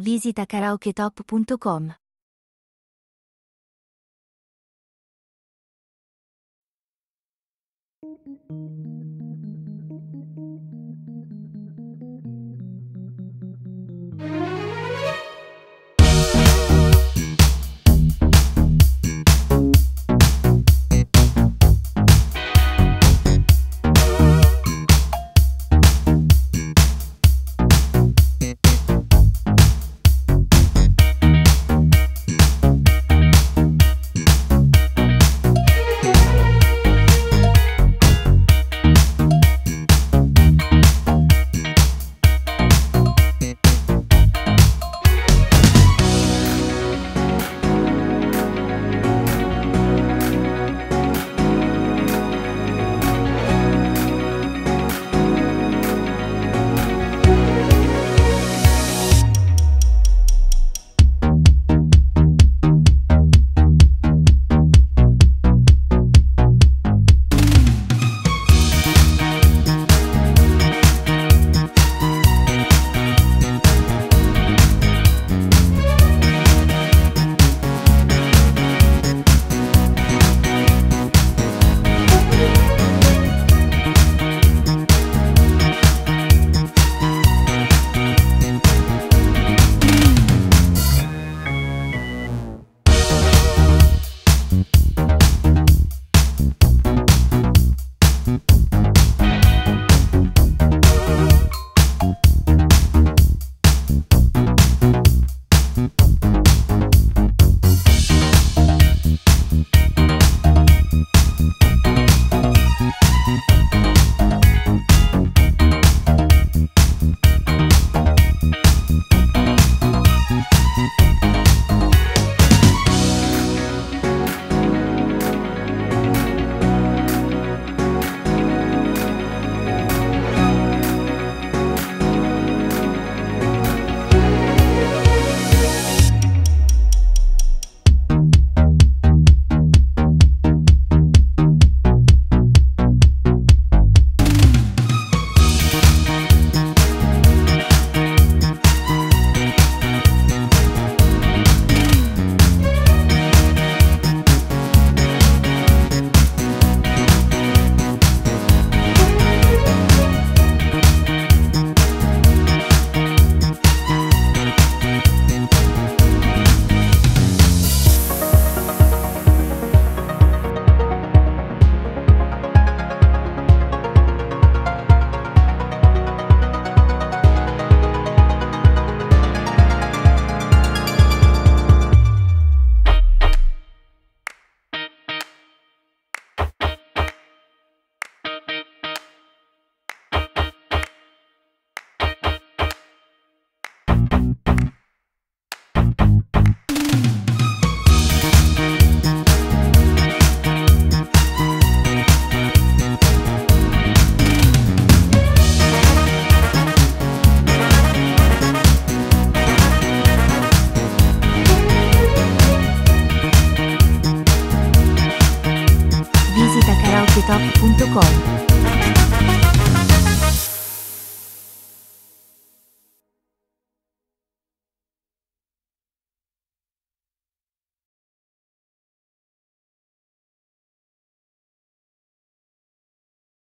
Visita karaoketop.com.